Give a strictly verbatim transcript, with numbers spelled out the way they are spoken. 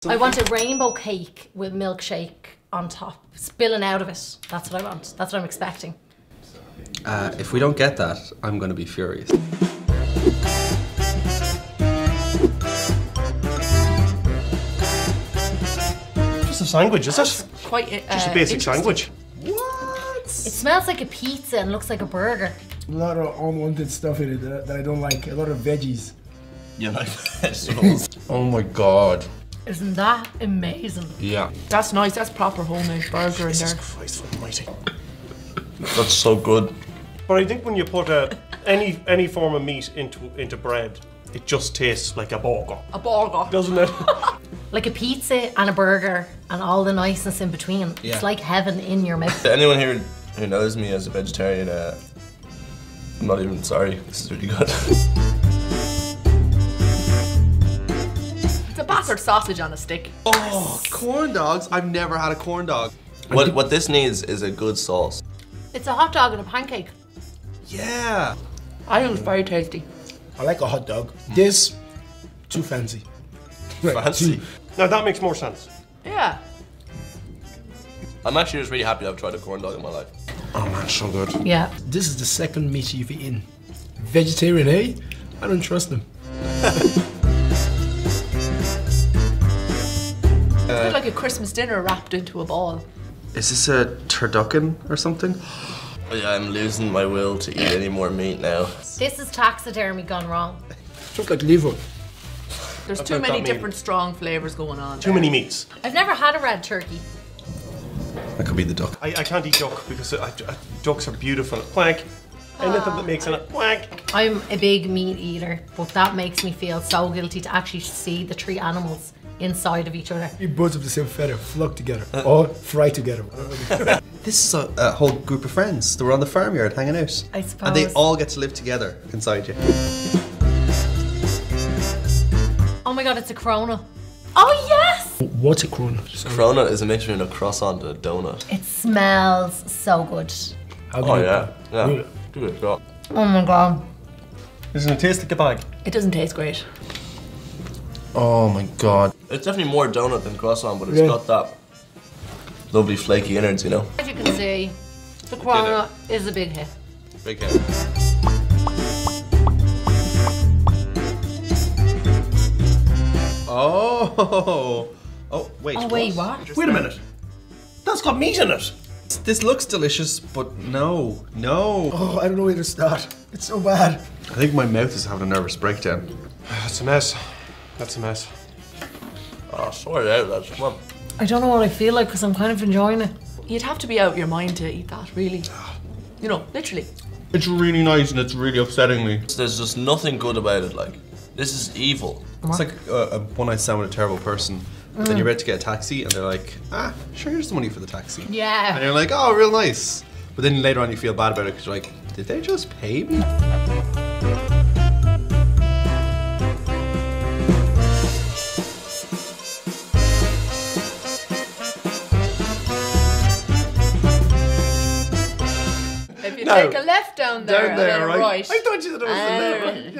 Something. I want a rainbow cake with milkshake on top, spilling out of it. That's what I want. That's what I'm expecting. Uh, if we don't get that, I'm going to be furious. Just a sandwich, is That's it? Quite a, uh, Just a basic sandwich. What? It smells like a pizza and looks like a burger. A lot of unwanted stuff in it that I don't like. A lot of veggies. You like vegetables? Oh my god. Isn't that amazing? Yeah. That's nice, that's proper homemade burger in there. Jesus Christ almighty. That's so good. But I think when you put a, any any form of meat into into bread, it just tastes like a burger. A burger. Doesn't it? Like a pizza and a burger and all the niceness in between. Yeah. It's like heaven in your mouth. To anyone here who knows me as a vegetarian, uh, I'm not even sorry, this is really good. Bastard sausage on a stick. Oh, corn dogs! I've never had a corn dog. What what this needs is a good sauce. It's a hot dog and a pancake. Yeah. I think it's very tasty. I like a hot dog. Mm. This too fancy. Fancy. Now that makes more sense. Yeah. I'm actually just really happy I've tried a corn dog in my life. Oh man, so good. Yeah. This is the second meat you've eaten. Vegetarian, eh? I don't trust them. It's uh, like a Christmas dinner wrapped into a ball. Is this a turducken or something? Yeah, I'm losing my will to eat any more meat now. This is taxidermy gone wrong. It looks like liver. There's That's too many different strong flavours going on. Too there. many meats. I've never had a red turkey. That could be the duck. I, I can't eat duck because I, I, ducks are beautiful. Quack. Anything that makes a quack. I'm a big meat eater, but that makes me feel so guilty to actually see the three animals inside of each other. You birds of the same feather flock together uh, or fry together. This is a, a whole group of friends that were on the farmyard hanging out. I suppose. And they all get to live together inside you. Oh my god, it's a Corona. Oh yes! What's a Corona? Corona is a mixture of a croissant and a donut. It smells so good. How oh yeah, yeah. yeah. Give it a shot. Oh my god. Doesn't it taste like a bag? It doesn't taste great. Oh my god. It's definitely more donut than croissant, but it's yeah. got that lovely flaky innards, you know? As you can see, the Corona is a big hit. Big hit. Oh! Oh, wait. Oh, wait, what? Wait a minute. That's got meat in it. This looks delicious, but no. No. Oh, I don't know where to start. It's so bad. I think my mouth is having a nervous breakdown. It's a mess. That's a mess. Oh, sorry, out, that's fun. I don't know what I feel like because I'm kind of enjoying it. You'd have to be out of your mind to eat that, really. You know, literally. It's really nice and it's really upsetting me. There's just nothing good about it, like. This is evil. What? It's like a, a one-night stand with a terrible person. Mm. Then you're about to get a taxi and they're like, ah, sure, here's the money for the taxi. Yeah. And you're like, oh, real nice. But then later on you feel bad about it because you're like, did they just pay me? If you no. take a left down there, down there and then right. right. I told you that it was a left.